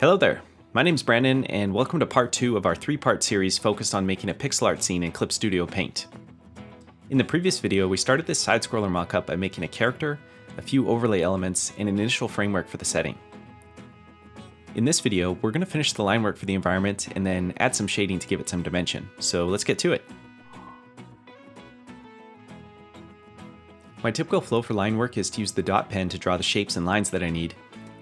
Hello there, my name's Brandon and welcome to part 2 of our 3-part series focused on making a pixel art scene in Clip Studio Paint. In the previous video, we started this side-scroller mockup by making a character, a few overlay elements, and an initial framework for the setting. In this video, we're going to finish the line work for the environment and then add some shading to give it some dimension, so let's get to it. My typical flow for line work is to use the dot pen to draw the shapes and lines that I need,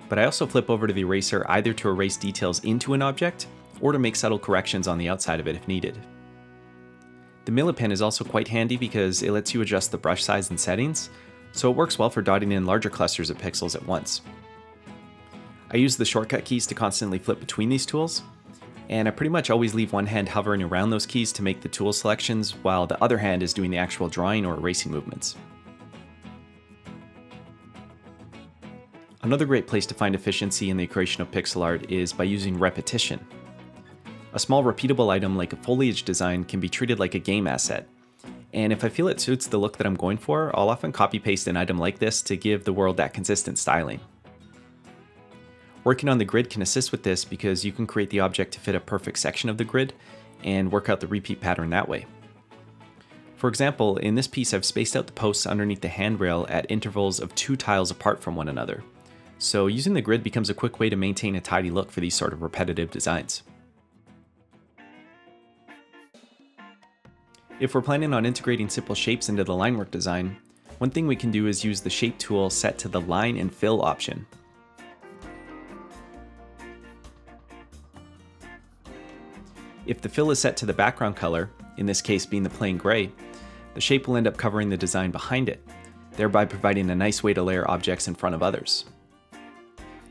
but I also flip over to the eraser either to erase details into an object or to make subtle corrections on the outside of it if needed. The millipen is also quite handy because it lets you adjust the brush size and settings, so it works well for dotting in larger clusters of pixels at once. I use the shortcut keys to constantly flip between these tools, and I pretty much always leave one hand hovering around those keys to make the tool selections while the other hand is doing the actual drawing or erasing movements. Another great place to find efficiency in the creation of pixel art is by using repetition. A small repeatable item like a foliage design can be treated like a game asset, and if I feel it suits the look that I'm going for, I'll often copy paste an item like this to give the world that consistent styling. Working on the grid can assist with this because you can create the object to fit a perfect section of the grid and work out the repeat pattern that way. For example, in this piece I've spaced out the posts underneath the handrail at intervals of 2 tiles apart from one another. So using the grid becomes a quick way to maintain a tidy look for these sort of repetitive designs. If we're planning on integrating simple shapes into the line work design, one thing we can do is use the shape tool set to the line and fill option. If the fill is set to the background color, in this case being the plain gray, the shape will end up covering the design behind it, thereby providing a nice way to layer objects in front of others.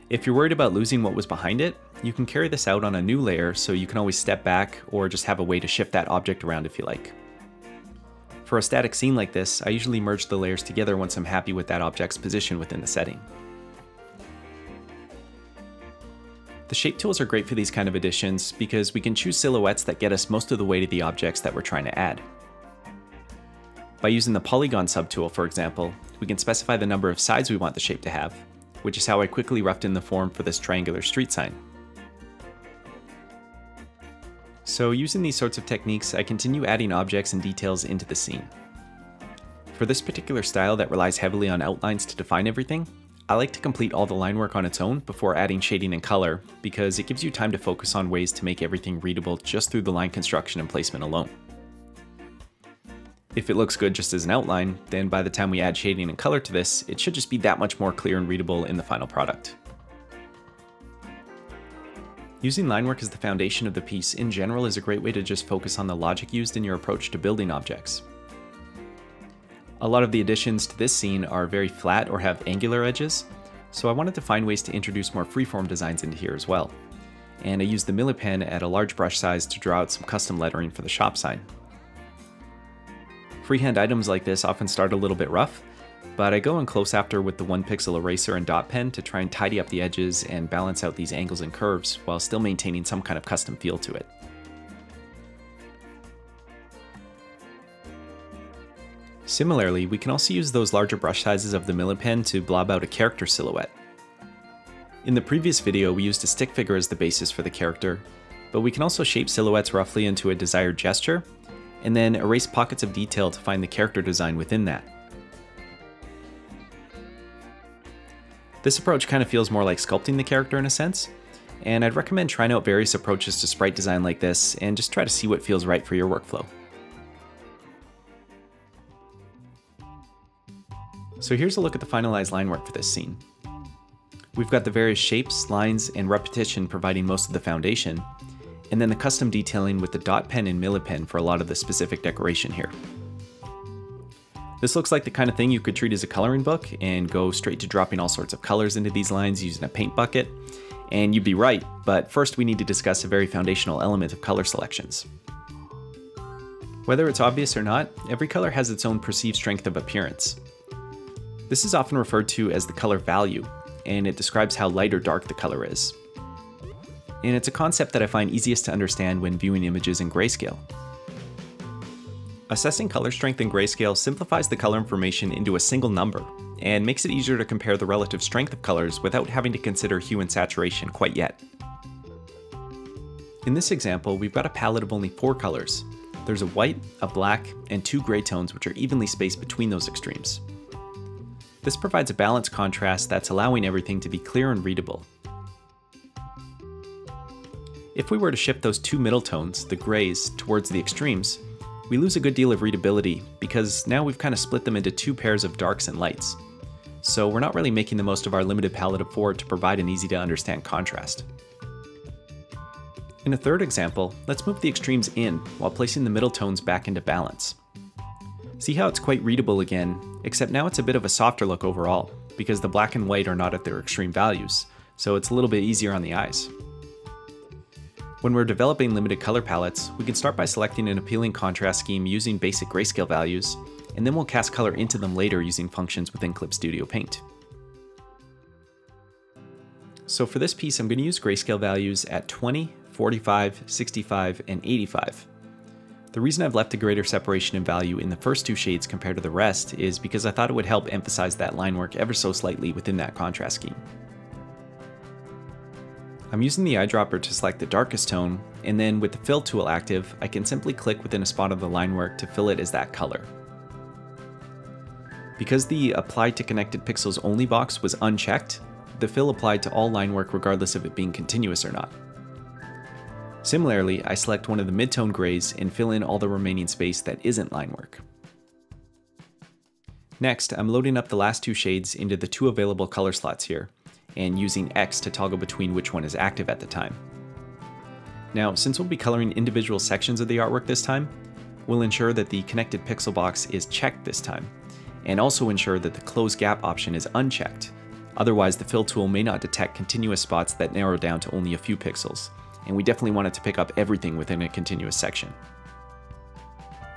If you're worried about losing what was behind it, you can carry this out on a new layer so you can always step back or just have a way to shift that object around if you like. For a static scene like this, I usually merge the layers together once I'm happy with that object's position within the setting. The shape tools are great for these kind of additions because we can choose silhouettes that get us most of the way to the objects that we're trying to add. By using the polygon subtool, for example, we can specify the number of sides we want the shape to have, which is how I quickly roughed in the form for this triangular street sign. So using these sorts of techniques, I continue adding objects and details into the scene. For this particular style that relies heavily on outlines to define everything, I like to complete all the line work on its own before adding shading and color, because it gives you time to focus on ways to make everything readable just through the line construction and placement alone. If it looks good just as an outline, then by the time we add shading and color to this, it should just be that much more clear and readable in the final product. Using line work as the foundation of the piece in general is a great way to just focus on the logic used in your approach to building objects. A lot of the additions to this scene are very flat or have angular edges, so I wanted to find ways to introduce more freeform designs into here as well. And I used the millipen at a large brush size to draw out some custom lettering for the shop sign. Freehand items like this often start a little bit rough, but I go in close after with the 1-pixel eraser and dot pen to try and tidy up the edges and balance out these angles and curves while still maintaining some kind of custom feel to it. Similarly, we can also use those larger brush sizes of the millipen to blob out a character silhouette. In the previous video, we used a stick figure as the basis for the character, but we can also shape silhouettes roughly into a desired gesture, and then erase pockets of detail to find the character design within that. This approach kind of feels more like sculpting the character in a sense, and I'd recommend trying out various approaches to sprite design like this and just try to see what feels right for your workflow. So here's a look at the finalized line work for this scene. We've got the various shapes, lines, and repetition providing most of the foundation, and then the custom detailing with the dot pen and millipen for a lot of the specific decoration here. This looks like the kind of thing you could treat as a coloring book and go straight to dropping all sorts of colors into these lines using a paint bucket, and you'd be right, but first we need to discuss a very foundational element of color selections. Whether it's obvious or not, every color has its own perceived strength of appearance. This is often referred to as the color value, and it describes how light or dark the color is. And it's a concept that I find easiest to understand when viewing images in grayscale. Assessing color strength in grayscale simplifies the color information into a single number, and makes it easier to compare the relative strength of colors without having to consider hue and saturation quite yet. In this example, we've got a palette of only 4 colors. There's a white, a black, and 2 gray tones which are evenly spaced between those extremes. This provides a balanced contrast that's allowing everything to be clear and readable. If we were to shift those 2 middle tones, the grays, towards the extremes, we lose a good deal of readability because now we've kind of split them into 2 pairs of darks and lights. So we're not really making the most of our limited palette of 4 to provide an easy to understand contrast. In a third example, let's move the extremes in while placing the middle tones back into balance. See how it's quite readable again, except now it's a bit of a softer look overall, because the black and white are not at their extreme values, so it's a little bit easier on the eyes. When we're developing limited color palettes, we can start by selecting an appealing contrast scheme using basic grayscale values, and then we'll cast color into them later using functions within Clip Studio Paint. So for this piece, I'm going to use grayscale values at 20, 45, 65, and 85. The reason I've left a greater separation in value in the first 2 shades compared to the rest is because I thought it would help emphasize that line work ever so slightly within that contrast scheme. I'm using the eyedropper to select the darkest tone, and then with the fill tool active, I can simply click within a spot of the line work to fill it as that color. Because the Apply to Connected Pixels Only box was unchecked, the fill applied to all line work regardless of it being continuous or not. Similarly, I select one of the mid-tone grays and fill in all the remaining space that isn't line work. Next, I'm loading up the last 2 shades into the 2 available color slots here, and using X to toggle between which one is active at the time. Now, since we'll be coloring individual sections of the artwork this time, we'll ensure that the Connected Pixel box is checked this time, and also ensure that the Close Gap option is unchecked. Otherwise, the fill tool may not detect continuous spots that narrow down to only a few pixels, and we definitely want it to pick up everything within a continuous section.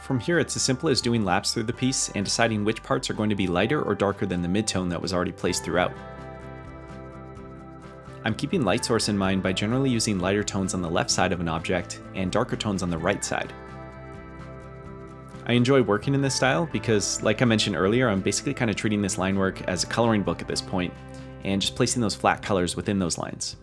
From here, it's as simple as doing laps through the piece and deciding which parts are going to be lighter or darker than the mid-tone that was already placed throughout. I'm keeping light source in mind by generally using lighter tones on the left side of an object and darker tones on the right side. I enjoy working in this style because, like I mentioned earlier, I'm basically kind of treating this line work as a coloring book at this point, and just placing those flat colors within those lines.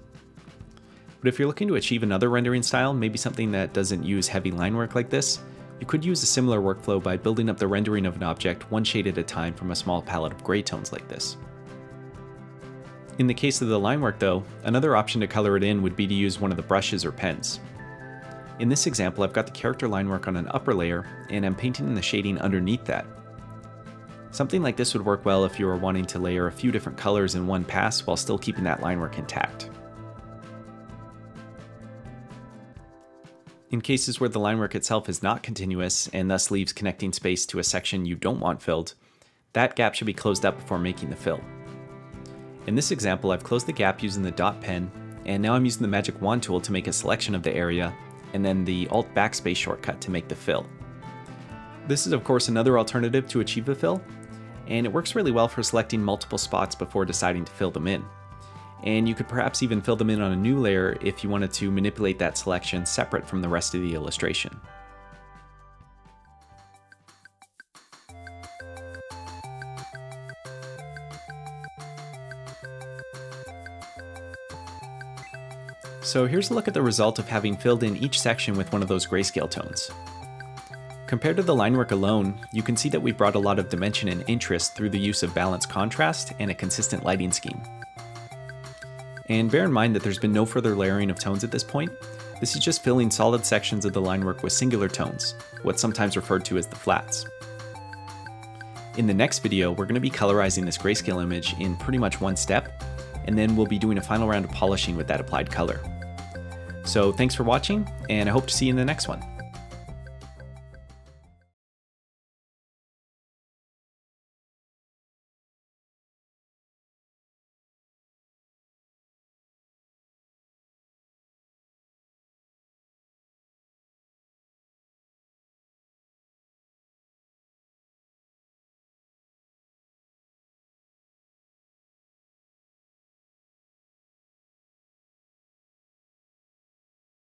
But if you're looking to achieve another rendering style, maybe something that doesn't use heavy line work like this, you could use a similar workflow by building up the rendering of an object 1 shade at a time from a small palette of gray tones like this. In the case of the line work though, another option to color it in would be to use one of the brushes or pens. In this example, I've got the character line work on an upper layer, and I'm painting in the shading underneath that. Something like this would work well if you were wanting to layer a few different colors in one pass while still keeping that line work intact. In cases where the line work itself is not continuous, and thus leaves connecting space to a section you don't want filled, that gap should be closed up before making the fill. In this example, I've closed the gap using the dot pen, and now I'm using the magic wand tool to make a selection of the area, and then the Alt Backspace shortcut to make the fill. This is of course another alternative to achieve the fill, and it works really well for selecting multiple spots before deciding to fill them in. And you could perhaps even fill them in on a new layer if you wanted to manipulate that selection separate from the rest of the illustration. So here's a look at the result of having filled in each section with one of those grayscale tones. Compared to the line work alone, you can see that we've brought a lot of dimension and interest through the use of balanced contrast and a consistent lighting scheme. And bear in mind that there's been no further layering of tones at this point. This is just filling solid sections of the line work with singular tones, what's sometimes referred to as the flats. In the next video, we're going to be colorizing this grayscale image in pretty much one step, and then we'll be doing a final round of polishing with that applied color. So thanks for watching, and I hope to see you in the next one.